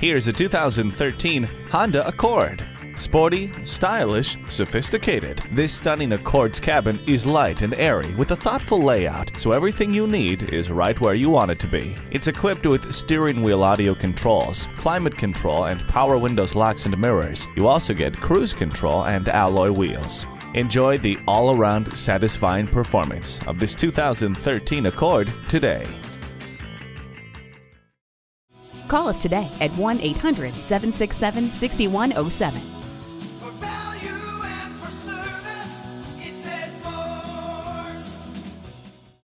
Here's a 2013 Honda Accord. Sporty, stylish, sophisticated. This stunning Accord's cabin is light and airy with a thoughtful layout, so everything you need is right where you want it to be. It's equipped with steering wheel audio controls, climate control, and power windows, locks, and mirrors. You also get cruise control and alloy wheels. Enjoy the all-around satisfying performance of this 2013 Accord today. Call us today at 1-800-767-6107.